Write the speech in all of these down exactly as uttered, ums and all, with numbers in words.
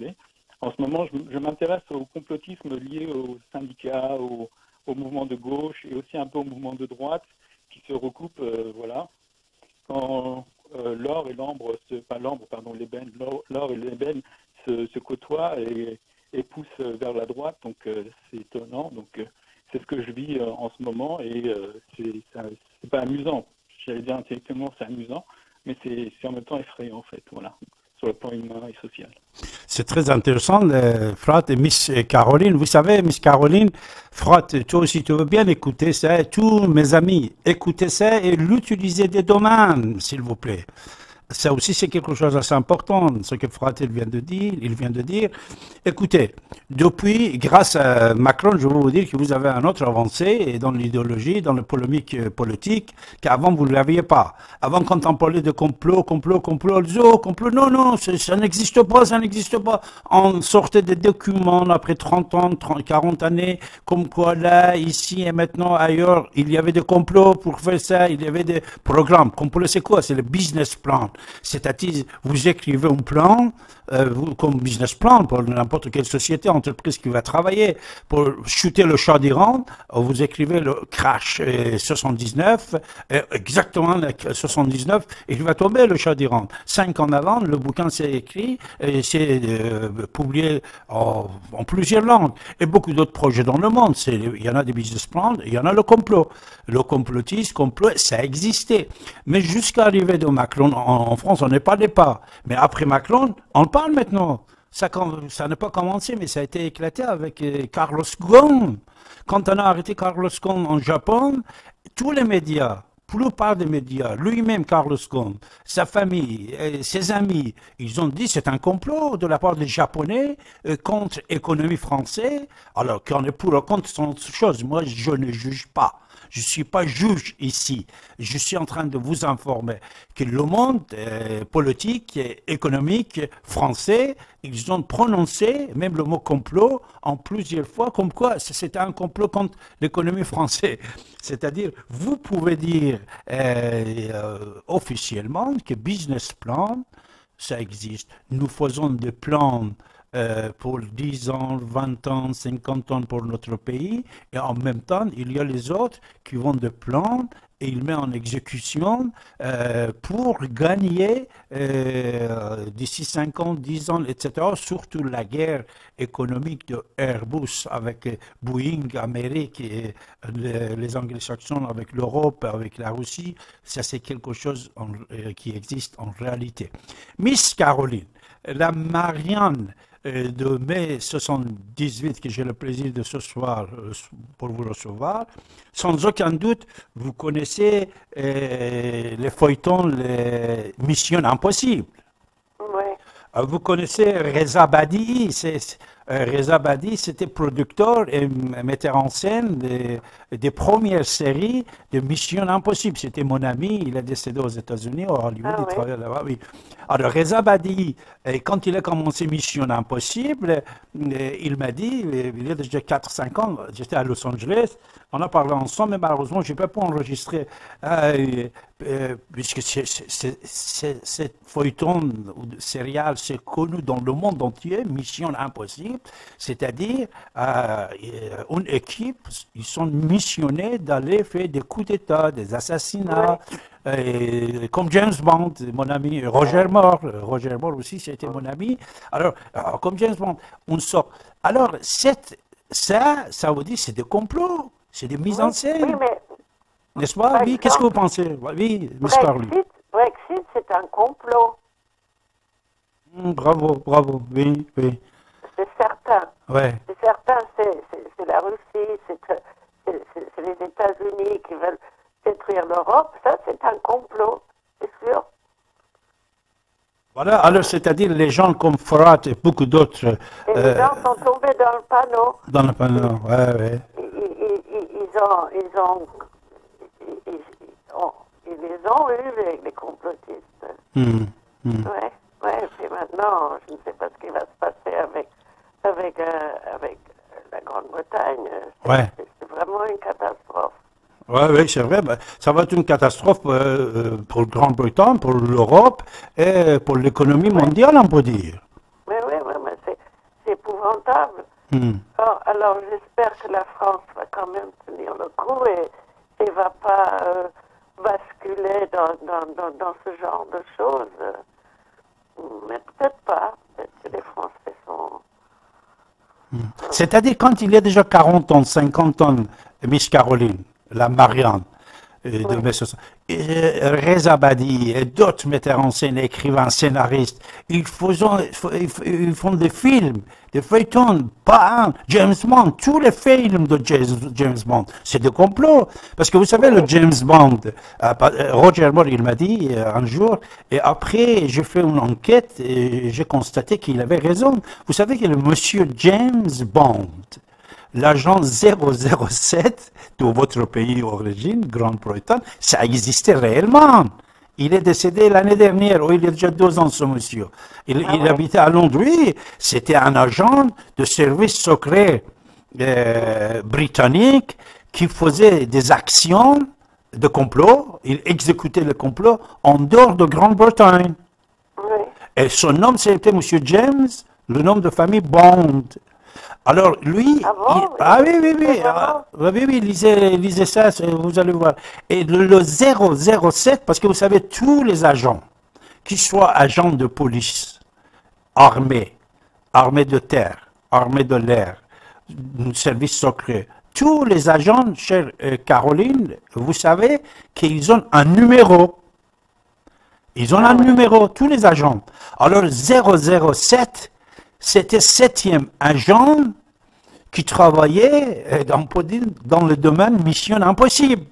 voulez. En ce moment, je, je m'intéresse au complotisme lié aux syndicats, aux, aux mouvements de gauche et aussi un peu aux mouvements de droite qui se recoupent, euh, voilà, quand euh, l'or et l'ambre, enfin l'ambre, pardon, l'ébène, l'or et l'ébène se, se côtoient et, et poussent vers la droite, donc euh, c'est étonnant, donc euh, c'est ce que je vis euh, en ce moment et euh, c'est pas amusant, j'allais dire intellectuellement c'est amusant, mais c'est en même temps effrayant en fait, voilà, sur le plan humain et social. C'est très intéressant, euh, Frat et Miss Caroline. Vous savez, Miss Caroline, Frat, toi aussi, tu veux bien écouter ça. Tous mes amis, écoutez ça et l'utilisez des domaines, s'il vous plaît. Ça aussi, c'est quelque chose d'assez important, ce que Frat il vient de dire. Il vient de dire. Écoutez, depuis, grâce à Macron, je veux vous dire que vous avez un autre avancée dans l'idéologie, dans la polémique politique, qu'avant, vous ne l'aviez pas. Avant, quand on parlait de complot, complot, complot, zo, complot, non, non, ça, ça n'existe pas, ça n'existe pas. On sortait des documents après trente ans, trente, quarante années, comme quoi là, ici et maintenant, ailleurs, il y avait des complots pour faire ça, il y avait des programmes. Complot, c'est quoi? C'est le business plan. C'est-à-dire, vous écrivez un plan, euh, vous, comme business plan pour n'importe quelle société, entreprise qui va travailler, pour chuter le chat d'Iran, vous écrivez le crash et soixante-dix-neuf, et exactement soixante-dix-neuf, et il va tomber le chat d'Iran. Cinq ans avant, le bouquin s'est écrit, c'est euh, publié en, en plusieurs langues, et beaucoup d'autres projets dans le monde. Il y en a des business plans, il y en a le complot. Le complotisme, complot, ça existait. Mais jusqu'à l'arrivée de Macron, en En France, on ne parlait pas. Mais après Macron, on parle maintenant. Ça, ça n'a pas commencé, mais ça a été éclaté avec Carlos Ghosn. Quand on a arrêté Carlos Ghosn en Japon, tous les médias, la plupart des médias, lui-même Carlos Ghosn, sa famille, et ses amis, ils ont dit c'est un complot de la part des Japonais euh, contre l'économie française, alors qu'on est pour ou contre sont autre chose. Moi, je ne juge pas. Je ne suis pas juge ici. Je suis en train de vous informer que le monde euh, politique, et économique, français, ils ont prononcé même le mot complot en plusieurs fois, comme quoi c'était un complot contre l'économie française. C'est-à-dire, vous pouvez dire euh, euh, officiellement que business plan, ça existe. Nous faisons des plans Euh, pour dix ans, vingt ans, cinquante ans pour notre pays, et en même temps, il y a les autres qui vont de plan et ils mettent en exécution euh, pour gagner euh, d'ici cinq ans, dix ans, et cetera. Surtout la guerre économique de Airbus avec Boeing, Amérique, et les, les anglo-saxons avec l'Europe, avec la Russie, ça c'est quelque chose en, euh, qui existe en réalité. Miss Caroline, la Marianne de mai soixante-dix-huit, que j'ai le plaisir de ce soir pour vous recevoir, sans aucun doute, vous connaissez euh, les feuilletons, les missions impossibles. Ouais. Vous connaissez Reza Badi. Euh, Reza Badi, c'était producteur et metteur en scène des, des premières séries de Mission Impossible. C'était mon ami, il est décédé aux États-Unis, au Hollywood, ah, il oui. travaillait là-bas, oui. Alors Reza Badi, et quand il a commencé Mission Impossible, il m'a dit, il y a déjà quatre cinq ans, j'étais à Los Angeles, on a parlé ensemble, mais malheureusement, je ne peux pas enregistrer, euh, euh, puisque cette feuilleton serial c'est connu dans le monde entier, Mission Impossible. C'est-à-dire, euh, une équipe, ils sont missionnés d'aller faire des coups d'État, des assassinats, ouais. et, comme James Bond, mon ami Roger Moore. Roger Moore aussi, c'était mon ami. Alors, alors, comme James Bond, on sort. Alors, cette, ça, ça vous dit, c'est des complots, c'est des mises oui, en scène. Oui, mais... N'est-ce pas? Oui, qu'est-ce que vous pensez? Oui, Miss Carly. Brexit, c'est un complot. Mmh, bravo, bravo, oui, oui. C'est certain, ouais. c'est certain, c'est la Russie, c'est les États-Unis qui veulent détruire l'Europe, ça c'est un complot, c'est sûr. Voilà, alors c'est-à-dire les gens comme Frat et beaucoup d'autres... Et euh, les gens sont tombés dans le panneau. Dans le panneau, oui, oui. Ouais. Ils, ils, ils, ont, ils, ont, ils, ils, ont, ils les ont eu, les, les complotistes. Mmh, mmh. Ouais, ouais, et maintenant, je ne sais pas ce qui va se passer avec... Avec, euh, avec la Grande-Bretagne, c'est ouais. vraiment une catastrophe. Oui, ouais, c'est vrai. Ben, ça va être une catastrophe euh, pour la Grande-Bretagne, pour l'Europe et pour l'économie mondiale, on peut dire. Oui, oui, oui, mais rentable. Mmh. Or, alors j'espère que la France va quand même tenir le coup et ne va pas euh, basculer dans, dans, dans, dans ce genre de choses. Mais peut-être pas. Peut-être que les Français sont... Mmh. C'est-à-dire quand il y a déjà quarante tonnes, cinquante tonnes, Miss Caroline, la Marianne, Euh, oui. de euh, Reza Badi et d'autres metteurs en scène, écrivains, scénaristes, ils, faisons, ils font des films, des feuilletons, pas un, James Bond, tous les films de James Bond, c'est des complots. Parce que vous savez, oui. le James Bond, euh, Roger Moore, il m'a dit euh, un jour, et après j'ai fait une enquête et j'ai constaté qu'il avait raison. Vous savez que le monsieur James Bond, l'agent zéro zéro sept de votre pays d'origine, Grande-Bretagne, ça existait réellement. Il est décédé l'année dernière, ou il y a déjà deux ans, ce monsieur. Il, ah ouais. il habitait à Londres, oui. C'était un agent de service secret euh, britannique qui faisait des actions de complot. Il exécutait le complot en dehors de Grande-Bretagne. Oui. Et son nom, c'était monsieur James, le nom de famille Bond. Alors, lui... Ah, bon, il, oui. ah oui, oui, oui, ah, oui, oui, lisez, lisez ça, vous allez voir. Et le, le zéro zéro sept, parce que vous savez, tous les agents, qu'ils soient agents de police, armés, armés de terre, armés de l'air, service secret, tous les agents, chère euh, Caroline, vous savez qu'ils ont un numéro. Ils ont ah, un oui. numéro, tous les agents. Alors, zéro zéro sept... C'était septième agent qui travaillait dans, dans le domaine Mission Impossible.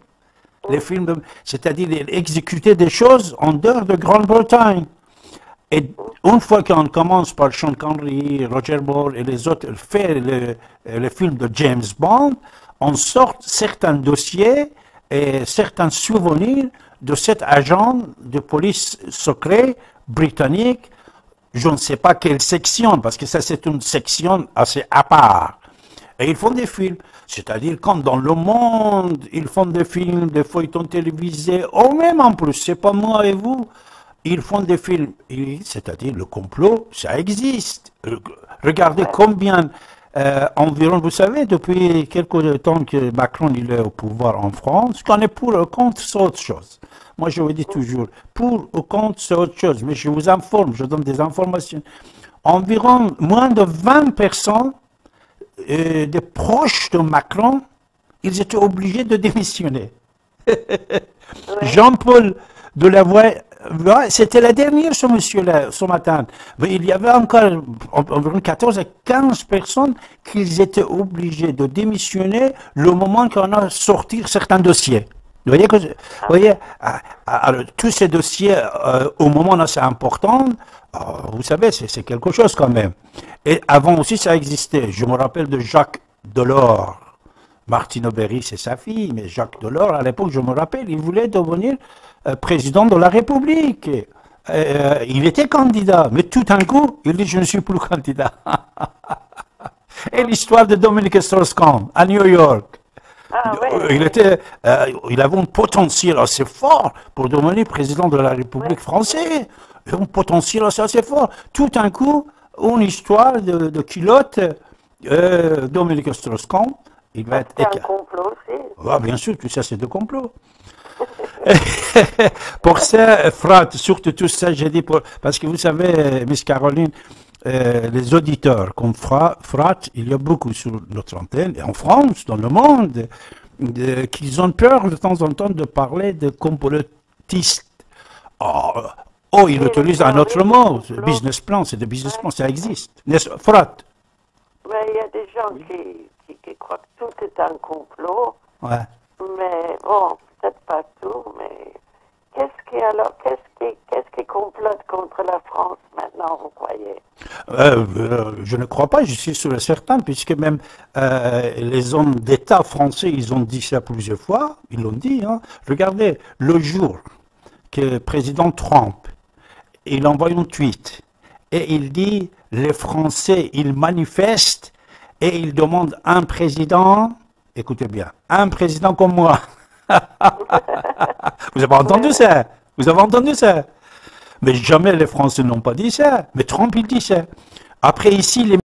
Les films, c'est-à-dire il exécutait des choses en dehors de Grande-Bretagne. Et une fois qu'on commence par Sean Connery, Roger Moore et les autres faire le, le film de James Bond, on sort certains dossiers et certains souvenirs de cet agent de police secret britannique. Je ne sais pas quelle section, parce que ça c'est une section assez à part. Et ils font des films, c'est-à-dire comme dans le monde, ils font des films, des feuilletons télévisés, ou même en plus, c'est pas moi et vous, ils font des films, c'est-à-dire le complot, ça existe. Regardez combien, euh, environ, vous savez, depuis quelques temps que Macron il est au pouvoir en France, qu'on est pour ou contre, c'est autre chose. Moi, je vous dis toujours, pour ou contre, c'est autre chose. Mais je vous informe, je donne des informations. Environ moins de vingt pour cent euh, des proches de Macron, ils étaient obligés de démissionner. Ouais. Jean-Paul Delavoye, c'était la dernière, ce monsieur-là, ce matin. Mais il y avait encore environ quatorze à quinze personnes qu'ils étaient obligés de démissionner le moment qu'on a sorti certains dossiers. Vous voyez, que, vous voyez alors, tous ces dossiers, euh, au moment assez important, euh, vous savez, c'est quelque chose quand même. Et avant aussi, ça existait. Je me rappelle de Jacques Delors. Martine Aubry, c'est sa fille, mais Jacques Delors, à l'époque, je me rappelle, il voulait devenir euh, président de la République. Euh, il était candidat, mais tout d'un coup, il dit « je ne suis plus candidat ». Et l'histoire de Dominique Strauss-Kahn à New York. Ah, oui. il, était, euh, il avait un potentiel assez fort pour devenir président de la République oui. française. Un potentiel assez, assez fort. Tout d'un coup, une histoire de, de culotte, euh, Dominique Strauss-Kahn, il va être écarté. C'est un complot aussi. Ah, bien sûr, tout ça c'est des complots. Pour ça, Frat, surtout tout ça, j'ai dit, pour, parce que vous savez, Miss Caroline, Euh, les auditeurs comme Frat, Frat, il y a beaucoup sur notre antenne, et en France, dans le monde, qu'ils ont peur de temps en temps de parler de complotistes. Oh, oh ils utilisent un autre mot, business plan, c'est des business plans, ça existe. N'est-ce pas, Frat? Il y a des gens qui, qui, qui croient que tout est un complot, ouais. mais bon, peut-être pas tout, mais qu'est-ce qui alors, qu'est-ce qui, qu'est-ce qui complote contre la France maintenant, vous croyez? Euh, euh, je ne crois pas, je suis sûr et certain, puisque même euh, les hommes d'État français, ils ont dit ça plusieurs fois, ils l'ont dit, hein. Regardez, le jour que le président Trump, il envoie un tweet, et il dit, les Français, ils manifestent, et ils demandent un président, écoutez bien, un président comme moi. Vous avez entendu ça? Vous avez entendu ça? Mais jamais les Français n'ont pas dit ça. Mais Trump, il dit ça. Après, ici, les